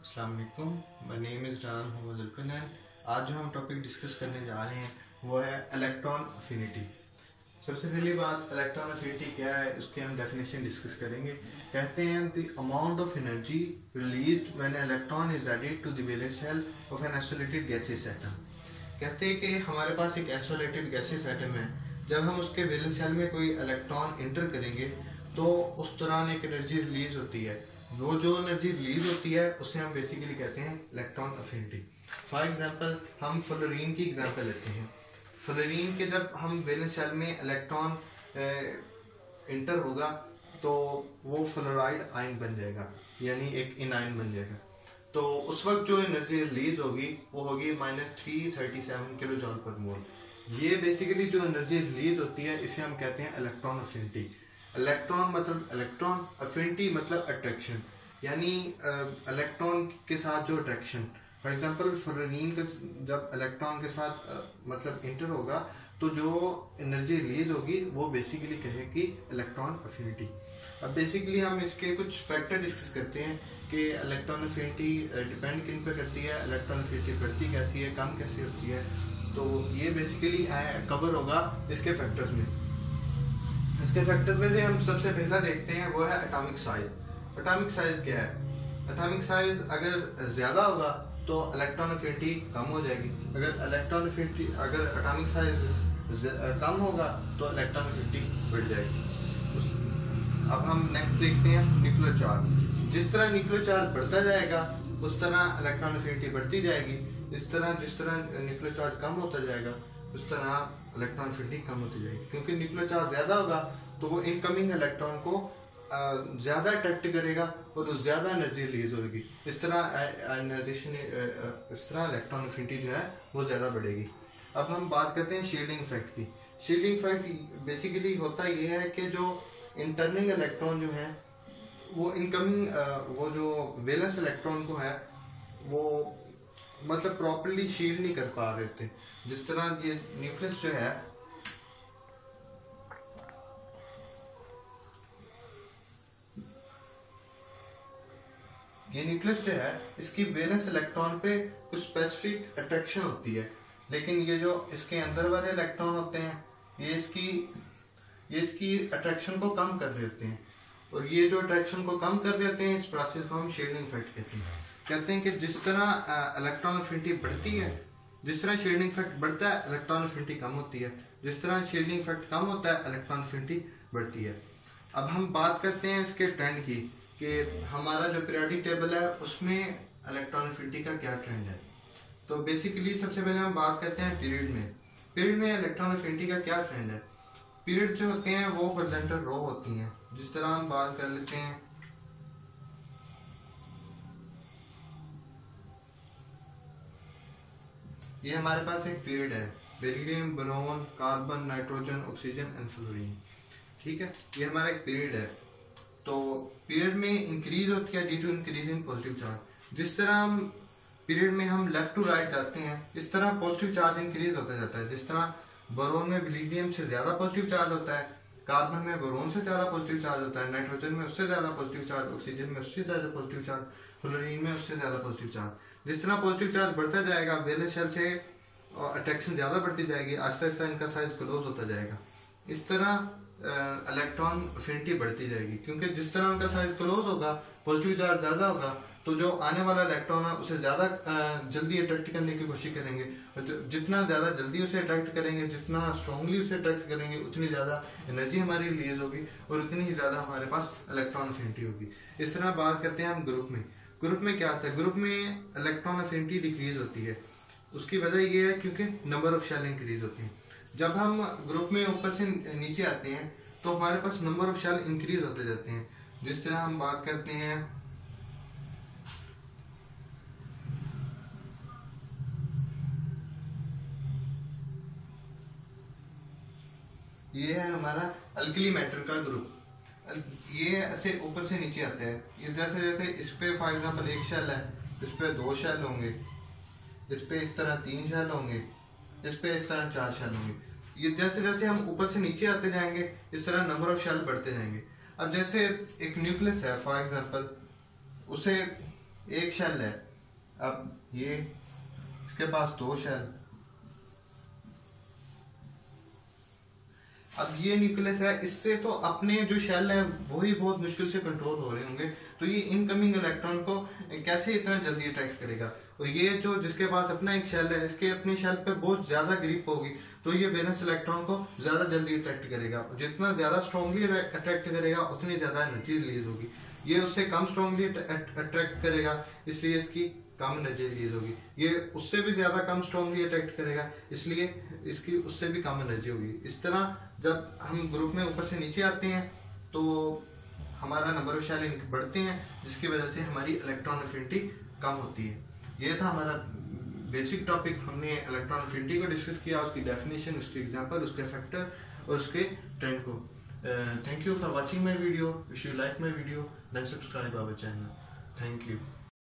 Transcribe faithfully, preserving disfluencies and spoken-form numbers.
अस्सलाम वालेकुम, my name is doctor Mohammad Alfinan. आज जो हम टॉपिक डिस्कस करने जा रहे हैं वो है इलेक्ट्रॉन अफिनिटी। सबसे पहली बात, इलेक्ट्रॉन अफिनिटी क्या है उसके हम डेफिनेशन डिस्कस करेंगे। कहते हैं the amount of energy released when electron is added to the valence shell of an isolated gaseous atom. कहते हैं कि हमारे पास एक आइसोलेटेड गैसियस एटम है, जब हम उसके वैलेंस शेल में कोई इलेक्ट्रॉन इंटर करेंगे तो उस दौरान एक एनर्जी रिलीज होती है। वो जो एनर्जी रिलीज होती है उसे हम बेसिकली कहते हैं इलेक्ट्रॉन अफिनिटी। फॉर एग्जांपल हम फ्लोरीन की एग्जांपल लेते हैं। फ्लोरीन के जब हम वैलेंस शेल में इलेक्ट्रॉन इंटर होगा तो वो फ्लोराइड आयन बन जाएगा, यानी एक इनाइन बन जाएगा। तो उस वक्त जो एनर्जी रिलीज होगी वो होगी minus three thirty seven kilo joule per mole. ये बेसिकली जो एनर्जी रिलीज होती है इसे हम कहते हैं इलेक्ट्रॉन अफिनिटी। इलेक्ट्रॉन मतलब इलेक्ट्रॉन, अफिनिटी मतलब अट्रैक्शन, यानी इलेक्ट्रॉन के साथ जो अट्रैक्शन। फॉर एग्जांपल फ्लोरीन का जब इलेक्ट्रॉन के साथ uh, मतलब इंटर होगा तो जो एनर्जी रिलीज होगी वो बेसिकली कहेगी इलेक्ट्रॉन अफिनिटी। अब बेसिकली हम इसके कुछ फैक्टर डिस्कस करते हैं कि इलेक्ट्रॉन अफिनिटी डिपेंड किन पर करती है, इलेक्ट्रॉन अफिनिटी बढ़ती कैसी है, कम कैसी होती है। तो ये बेसिकली कवर होगा इसके फैक्टर्स में। इसके फैक्टर्स में से हम सबसे पहला देखते हैं वो है एटॉमिक साइज। एटॉमिक साइज क्या है? एटॉमिक साइज अगर ज़्यादा होगा तो इलेक्ट्रॉन अफिनिटी कम हो जाएगी। अगर इलेक्ट्रॉन अफिनिटी अगर एटॉमिक साइज कम होगा तो इलेक्ट्रॉन अफिनिटी बढ़ जाएगी। अब हम नेक्स्ट देखते हैं न्यूक्लियर चार्ज। जिस तरह न्यूक्लियर चार्ज बढ़ता जाएगा उस तरह इलेक्ट्रॉन अफिनिटी बढ़ती जाएगी। इस तरह जिस तरह न्यूक्लियर चार्ज कम होता जाएगा उस तरह इलेक्ट्रॉन अफिनिटी कम होती जाएगी, क्योंकि न्यूक्लियर चार्ज ज्यादा होगा तो वो इनकमिंग इलेक्ट्रॉन को ज्यादा अट्रैक्ट करेगा और उस ज्यादा एनर्जी रिलीज होगी। इस तरह आयनाइजेशन इस तरह इलेक्ट्रॉन अफिनिटी जो है वो ज्यादा बढ़ेगी। अब हम बात करते हैं शील्डिंग इफेक्ट की। शील्डिंग इफेक्ट बेसिकली होता ये है कि जो इंटरनिंग इलेक्ट्रॉन जो है वो इनकमिंग वो जो वैलेंस इलेक्ट्रॉन को है वो मतलब प्रॉपर्ली शील्ड नहीं कर पा रहे थे। जिस तरह ये न्यूक्लियस जो है ये न्यूक्लियस जो है इसकी वैलेंस इलेक्ट्रॉन पे कुछ स्पेसिफिक अट्रैक्शन होती है, लेकिन ये जो इसके अंदर वाले इलेक्ट्रॉन होते हैं ये इसकी ये इसकी अट्रैक्शन को कम कर रहे होते हैं, और ये जो अट्रैक्शन को कम कर देते हैं इस प्रोसेस को हम शील्डिंग इफेक्ट कहते हैं। कहते हैं कि जिस तरह इलेक्ट्रॉन अफिनिटी बढ़ती है, जिस तरह शील्डिंग इफेक्ट बढ़ता है इलेक्ट्रॉन अफिनिटी कम होती है, जिस तरह शील्डिंग इफेक्ट कम होता है इलेक्ट्रॉन अफिनिटी बढ़ती है। अब हम बात करते हैं इसके ट्रेंड की कि हमारा जो पीरियोडिक टेबल है उसमें इलेक्ट्रॉन अफिनिटी का क्या ट्रेंड है। तो बेसिकली सबसे पहले हम बात करते हैं पीरियड में। पीरियड में इलेक्ट्रॉन अफिनिटी का क्या ट्रेंड है? पीरियड जो होते हैं वो हॉरिजॉन्टल रो होती हैं। जिस तरह हम बात कर लेते हैं ये हमारे पास एक पीरियड है, beryllium, boron, carbon, nitrogen, oxygen and fluorine. ठीक है, ये हमारा एक पीरियड है। तो पीरियड में इंक्रीज होती है due to increase in positive charge. जिस तरह हम पीरियड में हम लेफ्ट टू राइट जाते हैं इस तरह पॉजिटिव चार्ज इंक्रीज होता जाता है। जिस तरह बोरॉन में बेरिलियम से ज्यादा पॉजिटिव चार्ज होता है, कार्बन में बोरॉन से ज्यादा पॉजिटिव चार्ज होता है, नाइट्रोजन में उससे ज्यादा पॉजिटिव चार्ज, ऑक्सीजन में उससे ज्यादा पॉजिटिव चार्ज, फ्लोरीन में उससे ज्यादा पॉजिटिव चार्ज। जिस तरह पॉजिटिव चार्ज बढ़ता जाएगा वैलेंस शेल से अट्रैक्शन ज्यादा बढ़ती जाएगी, आस्ते आस्ते इनका साइज क्लोज होता जाएगा। इस तरह इलेक्ट्रॉन अफिनिटी बढ़ती जाएगी, क्योंकि जिस तरह उनका साइज क्लोज होगा, पॉजिटिव चार्ज ज्यादा होगा तो जो आने वाला इलेक्ट्रॉन है उसे ज्यादा जल्दी अट्रैक्ट करने की कोशिश करेंगे। जितना ज्यादा जल्दी उसे अट्रैक्ट करेंगे, जितना स्ट्रांगली उसे अट्रैक्ट करेंगे, उतनी ज्यादा एनर्जी हमारी रिलीज होगी और उतनी ही ज्यादा हमारे पास इलेक्ट्रॉन अफिनिटी होगी। इस तरह बात करते हैं हम ग्रुप में। ग्रुप में क्या होता है? ग्रुप में इलेक्ट्रॉन अफिनिटी डिक्रीज होती है। उसकी वजह यह है क्योंकि नंबर ऑफ शेल इंक्रीज होती है। जब हम ग्रुप में ऊपर से नीचे आते हैं तो हमारे पास नंबर ऑफ शेल इंक्रीज होते जाते हैं। जिस तरह हम बात करते हैं ये है हमारा अल्कली मैटर का ग्रुप। ये ऐसे ऊपर से नीचे आता है, ये जैसे जैसे इस पे फॉर एग्जाम्पल एक शेल है, इस पे दो शेल होंगे, इस पे इस तरह तीन शेल होंगे, इस पे इस तरह चार शेल होंगे। ये जैसे जैसे हम ऊपर से नीचे आते जाएंगे इस तरह नंबर ऑफ शेल बढ़ते जाएंगे। अब जैसे एक न्यूक्लियस है फॉर एग्जाम्पल, उसे एक शेल है, अब ये इसके पास दो शेल, अब ये न्यूक्लियस है, इससे तो अपने जो शेल हैं वही बहुत मुश्किल से कंट्रोल हो रहे होंगे, तो ये इनकमिंग इलेक्ट्रॉन को कैसे इतना जल्दी अट्रैक्ट करेगा। और ये जो जिसके पास अपना एक शेल है, इसके अपने शेल पे बहुत ज्यादा ग्रिप होगी, तो ये वेनस इलेक्ट्रॉन को ज्यादा जल्दी अट्रैक्ट करेगा। जितना ज्यादा स्ट्रॉन्गली अट्रैक्ट करेगा उतनी ज्यादा एनर्जी रिलीज होगी, ये उससे कम स्ट्रॉन्गली अट्रैक्ट करेगा इसलिए इसकी कम एनर्जी रिलीज होगी, ये उससे भी ज्यादा कम स्ट्रॉन्गली अट्रैक्ट करेगा इसलिए इसकी उससे भी कम एनर्जी होगी। इस तरह जब हम ग्रुप में ऊपर से नीचे आते हैं तो हमारा नंबर ऑफ शेल बढ़ते हैं, जिसकी वजह से हमारी इलेक्ट्रॉन एफिनिटी कम होती है। ये था हमारा बेसिक टॉपिक, हमने इलेक्ट्रॉन एफिनिटी को डिस्कस किया, उसकी डेफिनेशन, उसके एग्जांपल, उसके फैक्टर और उसके ट्रेंड को। Thank you for watching my video, if you like my video then subscribe our channel. Thank you.